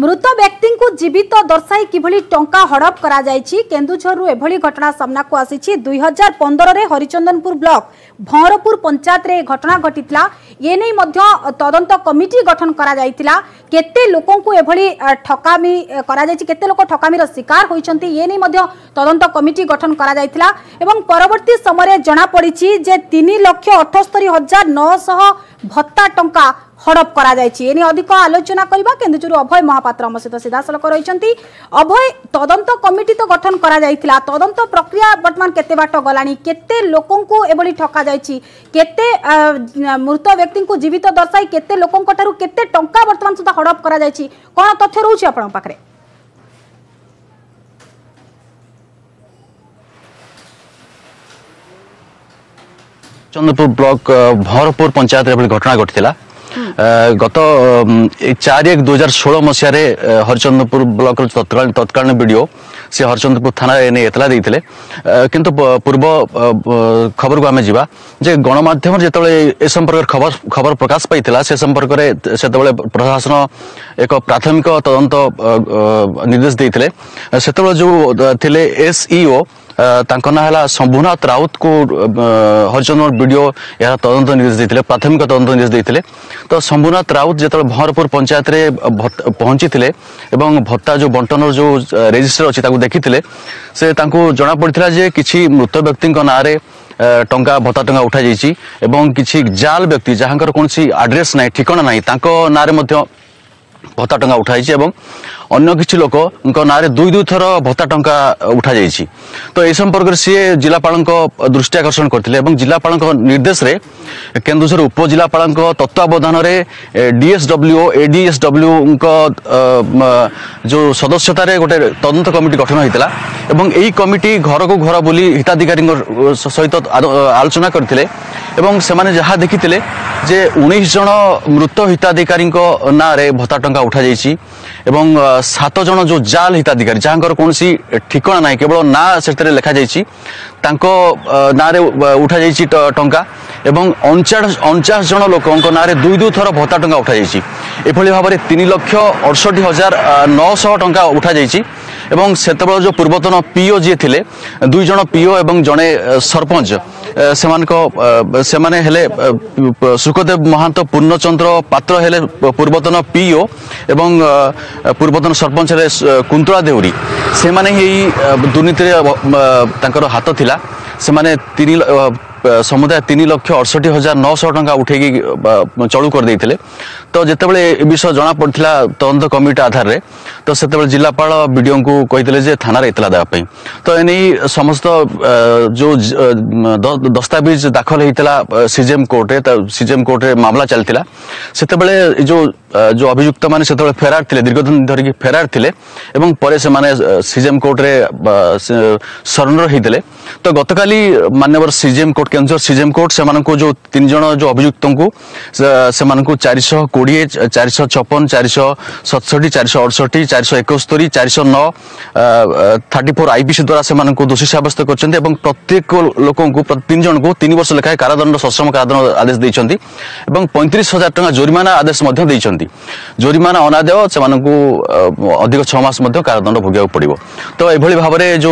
मृत व्यक्ति को जीवित दर्शाई किभली टंका हड़प करा जायछि केन्दुझर रु एभली घटना सामना को आसीछि। 2015 रे हरिचंदनपुर ब्लॉक भौरपुर पंचायत रे घटना घटितला। ये नै मध्य तदंत कमिटी गठन करा जायतिला। केते लोकन को एभली ठकामी करा जायछि, केते लोक ठकामी रो शिकार होइछन्ती, ये नै मध्य तदंत कमिटी गठन करा जायतिला एवं परवर्ती समय जना पड़िछि जे 3,78,900 भत्ता टंका हड़प करा जायछि। एने अधिक आलोचना करबा केन्दुझर अभय महापात्र हम सहित सीधासल रही। अभय, तदंत कमिटी तो गठन करा जायतिला, तदंत प्रक्रिया वर्तमान केते बाट गलानी, केते लोकन को एबली ठका जायछि, केते मृत व्यक्ति को जीवित दर्शाई केते लोकन कोठारु केते टंका वर्तमान सुधा हड़प करा जायछि, कोन तथ्य रहउछि आपण पाखरे? चंद्रपुर ब्लॉक भौरपुर पंचायत रे घटना घटितला। गत 4/1/2016 मसीह हरिचंद्रपुर ब्लॉक तत्कालीन वीडियो से हरिचंद्रपुर थाना एतला देते, किंतु पूर्व खबर को आम जावा जे गणमाध्यम जो संपर्क खबर प्रकाश पाई से संपर्क में से प्रशासन एक प्राथमिक तदंत निर्देश देते से जो थे एसईओ तांको ना है शंभुनाथ राउत को हरिचंद्रपुर वीडियो यार तदंत निर्देश देते, प्राथमिक तदंत निर्देश देते। तो शंभुनाथ राउत जो भौरपुर पंचायत रे पहुंची थे एवं भत्ता जो बंटन जो रेजिस्टर अच्छी देखी से जना पड़ता जे कि मृत व्यक्ति ना टंका भत्ता टंका उठा जाइए एवं किसी जाल व्यक्ति जहां कौन आड्रेस ना ठिकाना ना भत्ता टंका उठाई एवं अन्य किसी लोक ना दुई थर भत्ता टंका उठा जाइए। तो यह संपर्क सी जिलापाल दृष्टि आकर्षण करते और जिलापाल निर्देश रे केन्दुझर उपजिलापाल तत्वावधान डीएसडब्ल्यू एडीएसडब्ल्यू जो सदस्यता रे गोटे तदंत कमिटी गठन होता और यही कमिटी घर को घर बुली हिताधिकारी सहित आलोचना करते से जहाँ देखी जे 19 जन मृत हिताधिकारी ना भत्ता टंका उठा जाइए एवं 7 जन जो जाल हिताधिकारी जहाँ कौन ठिकाना ना केवल ना से लिखा जाइए ना उठा जाइए टंका एवं 49 जन लोक ना दुई थर भत्ता टंका उठा जाइए। एभली भाव में 3,68,900 टंका उठा जाइए एवं सेतबेल जो पूर्वतन पीओ जी थे दुई जन पीओ एवं जड़े सरपंच सेमाने हेले सुखदेव महांत पूर्णचंद्र पात्र हेले पूर्वतन पीओ एवं पूर्वतन सरपंच हेले कुंतला देउरी से दुर्नीति हाथ थिला। से 3,68,900 टंका उठे चलू कर देते। तो जितेबाला विषय जना पड़ा तदंत कमिटी आधार रे तो से जिलापाल बीडीओ को कहते थाना इतला देवाई। तो एने समस्त जो दस्तावेज दाखल होता सीजेएम कोर्ट रे मामला चलता से जो अभियुक्त माने से फेरार थे दीर्घ दिन धरिकी फेरार थे सीजेएम कोर्ट रे सरेंडर होते। तो गतकाली माननीय CJM court Keonjhar CJM court से जो 3 जन जो अभियुक्त को 420 456 467 468 471 409 34 आईपीसी द्वारा से दोषी साब्यस्त करते प्रत्येक लोक 3 जन को 3 वर्ष लेखाएं कारादंड सश्रम कारादंड आदेश देते 35,000 टंका जोरिमाना आदेश जोरिमाना अनादेय से अधिक 6 मास कारादंड भोग पड़ो। तो यह भाव में जो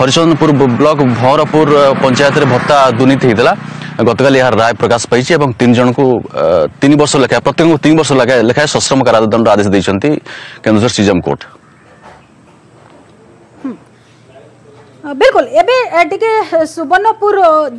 हरिचंद्रपुर ब्लॉक भौरपुर पंचायत रे भत्ता दुर्नीति होता गतकाली यार राय प्रकाश पाई और 3 जन को 3 वर्ष लेखाएं प्रत्येक को 3 वर्ष लेखाएं सश्रम कारादंड आदेश देते केन्दुझर सीजेएम कोर्ट। बिल्कुल एबे सुवर्णपुर।